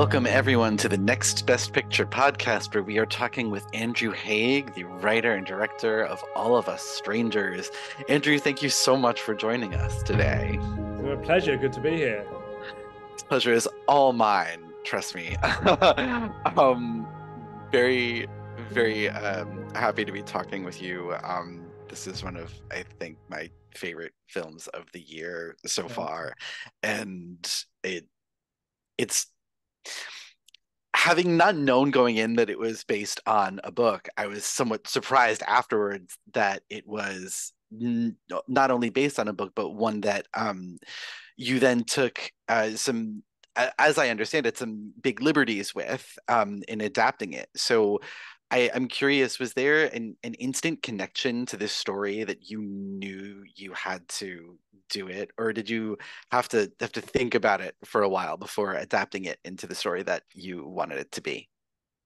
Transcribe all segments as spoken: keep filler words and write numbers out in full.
Welcome, everyone, to the Next Best Picture podcast, where we are talking with Andrew Haigh, the writer and director of All of Us Strangers. Andrew, thank you so much for joining us today. It's a pleasure. Good to be here. This pleasure is all mine. Trust me. um, very, very um, happy to be talking with you. Um, this is one of, I think, my favorite films of the year so far, and it it's having not known going in that it was based on a book, I was somewhat surprised afterwards that it was n- not only based on a book, but one that um, you then took uh, some, as I understand it, some big liberties with um, in adapting it. So I, I'm curious, was there an, an instant connection to this story that you knew you had to do it, or did you have to have to think about it for a while before adapting it into the story that you wanted it to be?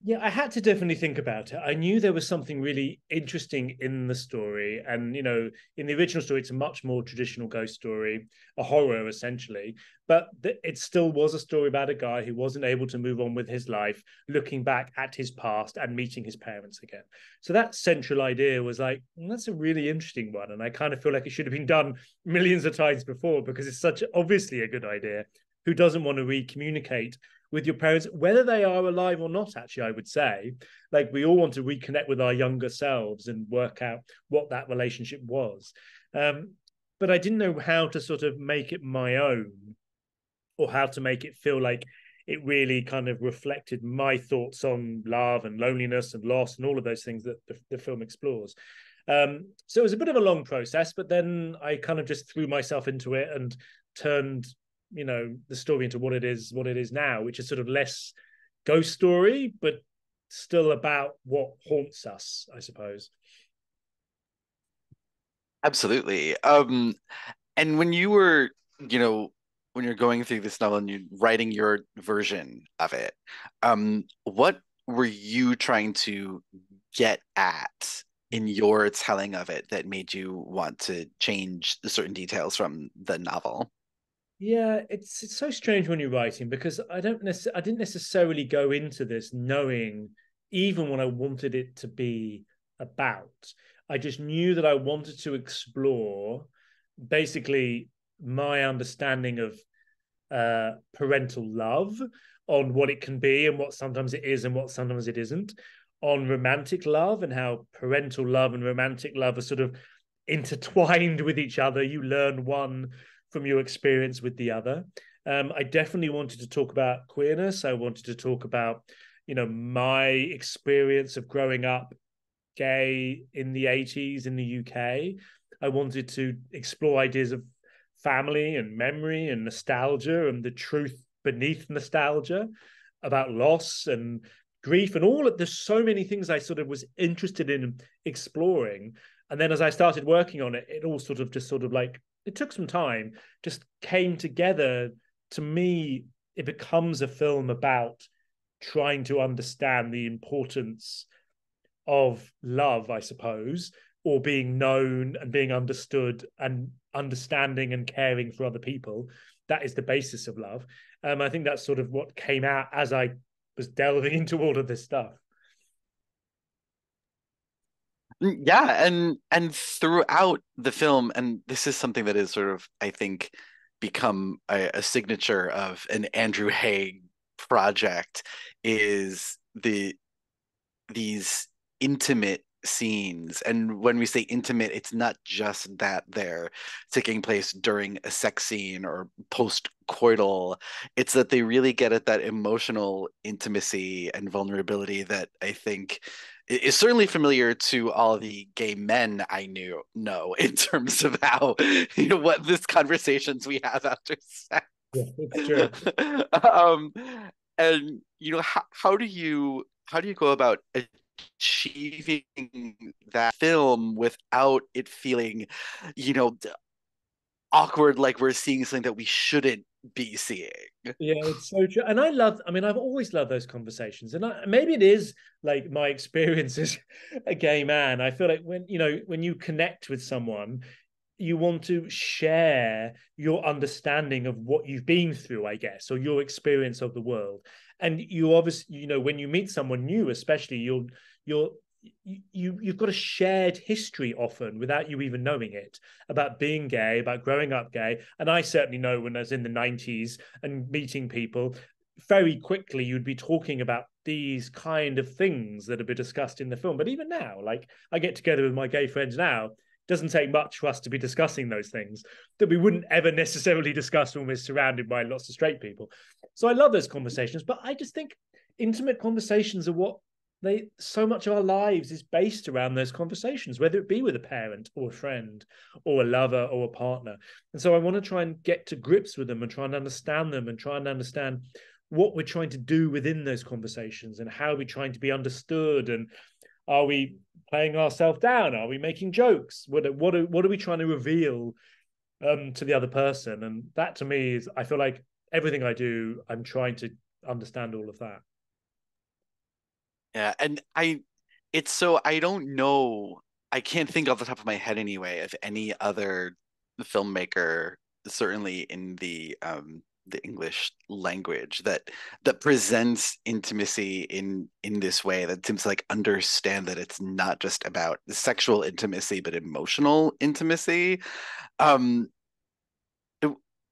Yeah, I had to definitely think about it. I knew there was something really interesting in the story. And, you know, in the original story, it's a much more traditional ghost story, a horror, essentially. But it still was a story about a guy who wasn't able to move on with his life, looking back at his past and meeting his parents again. So that central idea was like, well, that's a really interesting one. And I kind of feel like it should have been done millions of times before, because it's such obviously a good idea. Who doesn't want to re-communicate with your parents, whether they are alive or not? Actually, I would say, like, we all want to reconnect with our younger selves and work out what that relationship was. Um, but I didn't know how to sort of make it my own, or how to make it feel like it really kind of reflected my thoughts on love and loneliness and loss and all of those things that the, the film explores. Um, so it was a bit of a long process, but then I kind of just threw myself into it and turned, you know, the story into what it is, what it is now, which is sort of less ghost story, but still about what haunts us, I suppose. Absolutely. Um, and when you were, you know, when you're going through this novel and you're writing your version of it, um, what were you trying to get at in your telling of it that made you want to change certain details from the novel? Yeah, it's it's so strange when you're writing, because I don't necessarily I didn't necessarily go into this knowing even what I wanted it to be about. I just knew that I wanted to explore basically my understanding of uh, parental love, on what it can be and what sometimes it is and what sometimes it isn't, on romantic love and how parental love and romantic love are sort of intertwined with each other. You learn one from your experience with the other. Um, I definitely wanted to talk about queerness. I wanted to talk about, you know, my experience of growing up gay in the eighties in the U K. I wanted to explore ideas of family and memory and nostalgia and the truth beneath nostalgia, about loss and grief and all of, there's so many things I sort of was interested in exploring. And then as I started working on it, it all sort of just sort of like, it took some time, just came together. To me, it becomes a film about trying to understand the importance of love, I suppose, or being known and being understood and understanding and caring for other people. That is the basis of love. Um, I think that's sort of what came out as I was delving into all of this stuff. Yeah, and and throughout the film, and this is something that is sort of, I think, become a, a signature of an Andrew Haigh project, is the these intimate scenes. And when we say intimate, it's not just that they're taking place during a sex scene or post-coital. It's that they really get at that emotional intimacy and vulnerability that I think is certainly familiar to all the gay men I knew know in terms of how, you know, what this conversations we have after sex. Yeah, it's true. um, and you know, how how do you how do you go about achieving that film without it feeling, you know, awkward, like we're seeing something that we shouldn't be seeing? Yeah, it's so true. And I love, I mean, I've always loved those conversations. And I, maybe it is like my experience as a gay man. I feel like when, you know, when you connect with someone, you want to share your understanding of what you've been through, I guess, or your experience of the world. And you obviously, you know, when you meet someone new, especially, you're you're you you've got a shared history often without you even knowing it, about being gay, about growing up gay. And I certainly know when I was in the nineties and meeting people, very quickly you'd be talking about these kind of things that have been discussed in the film. But even now, like, I get together with my gay friends now, doesn't take much for us to be discussing those things that we wouldn't ever necessarily discuss when we're surrounded by lots of straight people. So I love those conversations, but I just think intimate conversations are what they, so much of our lives is based around those conversations, whether it be with a parent or a friend or a lover or a partner. And so I want to try and get to grips with them and try and understand them and try and understand what we're trying to do within those conversations and how we're trying to be understood, and are we playing ourselves down? Are we making jokes? What, what, are, what are we trying to reveal um, to the other person? And that, to me, is, I feel like everything I do, I'm trying to understand all of that. Yeah, and I, it's so, I don't know, I can't think off the top of my head anyway, if any other filmmaker, certainly in the um, the English language, that that presents intimacy in in this way, that seems to, like, understand that it's not just about sexual intimacy, but emotional intimacy. Um,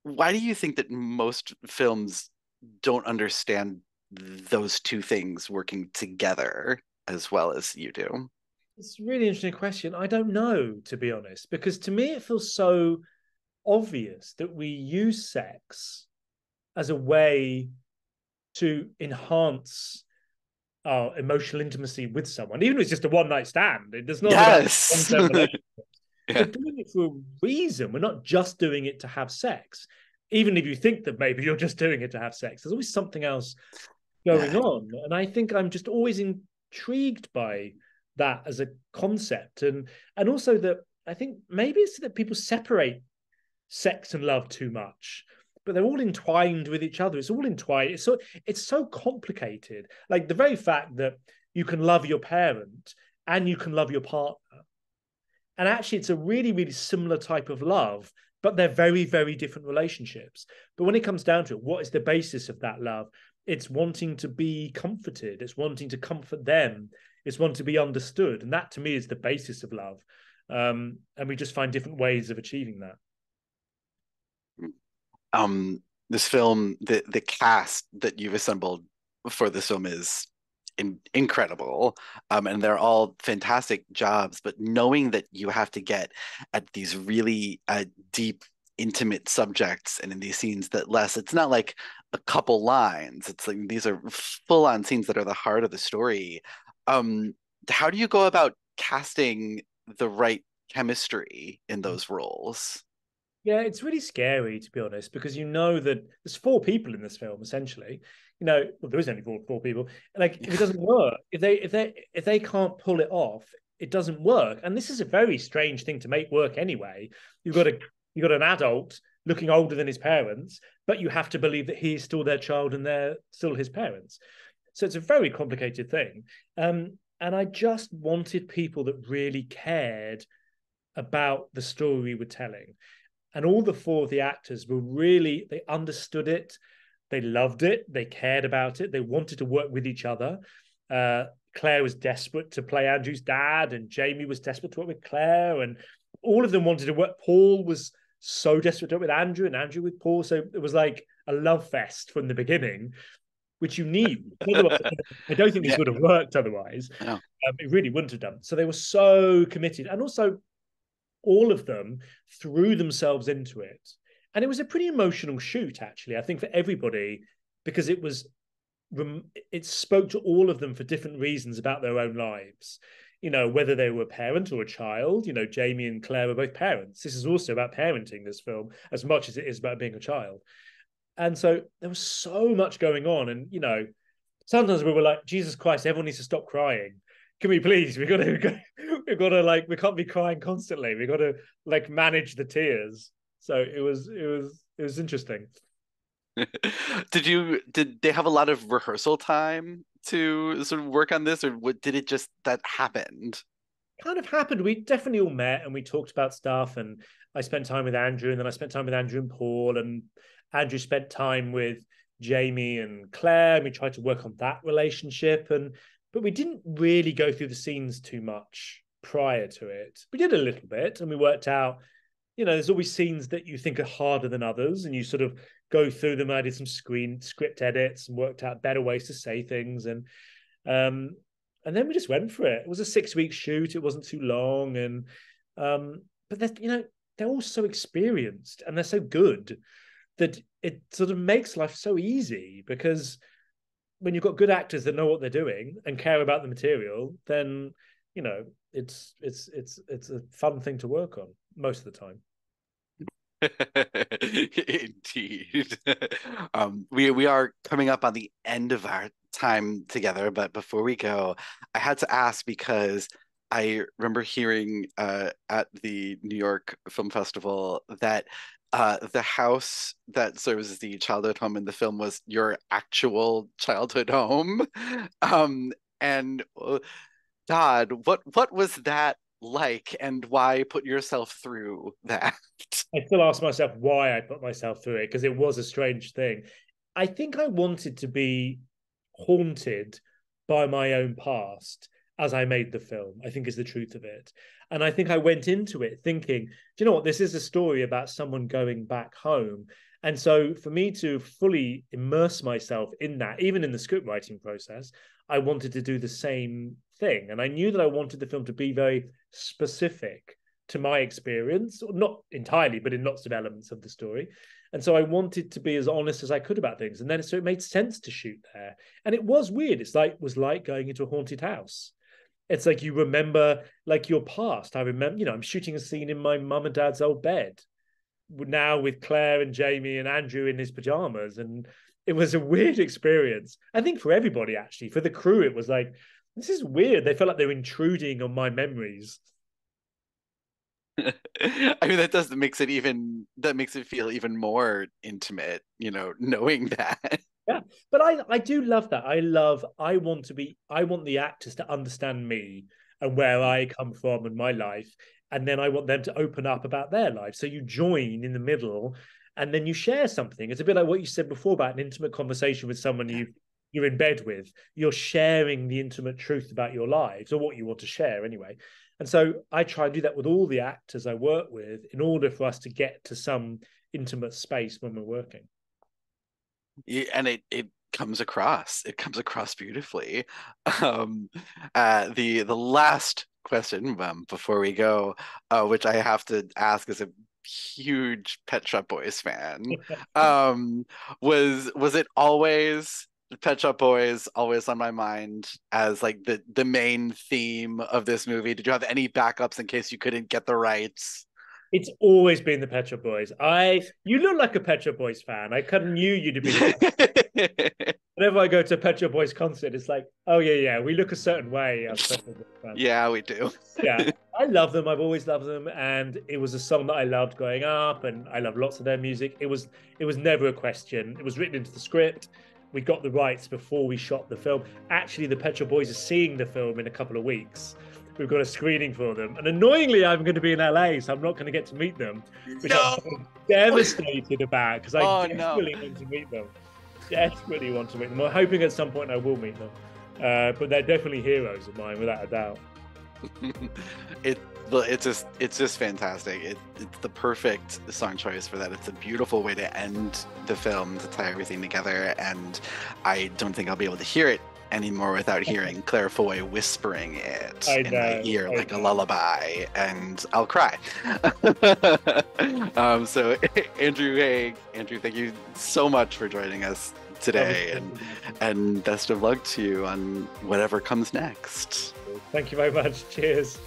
why do you think that most films don't understand those two things working together as well as you do? It's a really interesting question. I don't know, to be honest, because to me it feels so obvious that we use sex as a way to enhance our emotional intimacy with someone, even if it's just a one-night stand. It does not yes. have a relationship. Yeah. We're doing it for a reason. We're not just doing it to have sex. Even if you think that maybe you're just doing it to have sex, there's always something else going on. And I think I'm just always intrigued by that as a concept. And and also that I think maybe it's that people separate sex and love too much, but they're all entwined with each other. It's all entwined. It's so, it's so complicated. Like, the very fact that you can love your parent and you can love your partner, and actually it's a really, really similar type of love, but they're very, very different relationships. But when it comes down to it, what is the basis of that love? It's wanting to be comforted. It's wanting to comfort them. It's wanting to be understood. And that, to me, is the basis of love. Um, and we just find different ways of achieving that. Um, this film, the the cast that you've assembled for this film is in, incredible. Um, and they're all fantastic jobs. But knowing that you have to get at these really uh, deep, intimate subjects, and in these scenes that less, it's not like a couple lines. It's like these are full-on scenes that are the heart of the story. Um, how do you go about casting the right chemistry in those roles? Yeah, it's really scary, to be honest, because you know that there's four people in this film, essentially. You know, well, there is only four, four people. Like, if it doesn't work, if they if they if they can't pull it off, it doesn't work. And this is a very strange thing to make work anyway. You've got a you've got an adult looking older than his parents, but you have to believe that he's still their child and they're still his parents. So it's a very complicated thing. Um, and I just wanted people that really cared about the story we were telling. And all the four of the actors were really, they understood it, they loved it, they cared about it, they wanted to work with each other. Uh, Claire was desperate to play Andrew's dad, and Jamie was desperate to work with Claire, and all of them wanted to work. Paul was so desperate to work with Andrew, and Andrew with Paul. So it was like a love fest from the beginning, which you need. Otherwise, I don't think this yeah. would have worked otherwise. No. Um, it really wouldn't have done. So they were so committed. And also, all of them threw themselves into it. And it was a pretty emotional shoot, actually, I think, for everybody, because it was, it spoke to all of them for different reasons about their own lives. You know, whether they were a parent or a child, you know, Jamie and Claire were both parents. This is also about parenting, this film, as much as it is about being a child. And so there was so much going on. And, you know, sometimes we were like, Jesus Christ, everyone needs to stop crying. Can we please? We've got to, we've got to, we've got to like, we can't be crying constantly. We've got to, like, manage the tears. So it was, it was, it was interesting. Did you, did they have a lot of rehearsal time to sort of work on this, or what, did it just, that happened? Kind of happened. We definitely all met and we talked about stuff, and I spent time with Andrew, and then I spent time with Andrew and Paul, and Andrew spent time with Jamie and Claire, and we tried to work on that relationship. And but we didn't really go through the scenes too much prior to it. We did a little bit, and we worked out, you know, there's always scenes that you think are harder than others, and you sort of go through them. I did some screen script edits and worked out better ways to say things, and um and then we just went for it. It was a six-week shoot. It wasn't too long, and um but they're, you know, they're all so experienced and they're so good that it sort of makes life so easy, because when you've got good actors that know what they're doing and care about the material, then, you know, it's it's it's it's a fun thing to work on most of the time. Indeed. um we we are coming up on the end of our time together, but before we go, I had to ask, because I remember hearing uh at the New York Film Festival that Uh, the house that serves as the childhood home in the film was your actual childhood home. Um, and uh, God, what what was that like, and why put yourself through that? I still ask myself why I put myself through it, because it was a strange thing. I think I wanted to be haunted by my own past as I made the film, I think is the truth of it. And I think I went into it thinking, do you know what, this is a story about someone going back home. And so for me to fully immerse myself in that, even in the script writing process, I wanted to do the same thing. And I knew that I wanted the film to be very specific to my experience, not entirely, but in lots of elements of the story. And so I wanted to be as honest as I could about things. And then, so it made sense to shoot there. And it was weird. It's like, it was like going into a haunted house. It's like you remember, like, your past. I remember, you know, I'm shooting a scene in my mum and dad's old bed now with Claire and Jamie and Andrew in his pajamas. And it was a weird experience, I think, for everybody, actually. For the crew, it was like, this is weird. They felt like they were intruding on my memories. I mean, that does makes it even, that makes it feel even more intimate, you know, knowing that. Yeah, but I, I do love that. I love, I want to be, I want the actors to understand me and where I come from and my life. And then I want them to open up about their life. So you join in the middle and then you share something. It's a bit like what you said before about an intimate conversation with someone you, you're in bed with. You're sharing the intimate truth about your lives, or what you want to share anyway. And so I try and do that with all the actors I work with in order for us to get to some intimate space when we're working. Yeah, and it it comes across it comes across beautifully. Um uh the the last question um, before we go, uh which I have to ask as a huge Pet Shop Boys fan, um was was it always Pet Shop Boys always on my mind as like the the main theme of this movie? Did you have any backups in case you couldn't get the rights? It's always been the Pet Shop Boys. I, you look like a Pet Shop Boys fan. I kind of knew you to be. Whenever I go to a Pet Shop Boys concert, it's like, oh yeah, yeah, we look a certain way as Pet Shop Boys fans. Yeah, we do. Yeah, I love them. I've always loved them, and it was a song that I loved growing up, and I love lots of their music. It was, it was never a question. It was written into the script. We got the rights before we shot the film. Actually, the Pet Shop Boys are seeing the film in a couple of weeks. We've got a screening for them. And annoyingly, I'm going to be in L A, so I'm not going to get to meet them. Which no! I'm devastated about, because I oh, desperately no. want to meet them. Desperately want to meet them. I'm hoping at some point I will meet them. Uh, but they're definitely heroes of mine, without a doubt. it, it's, just, it's just fantastic. It, it's the perfect song choice for that. It's a beautiful way to end the film, to tie everything together. And I don't think I'll be able to hear it anymore without hearing Claire Foy whispering it I in know, my ear I like know. a lullaby, and I'll cry. um, so Andrew Haigh, Andrew, thank you so much for joining us today, and and best of luck to you on whatever comes next. Thank you very much. Cheers.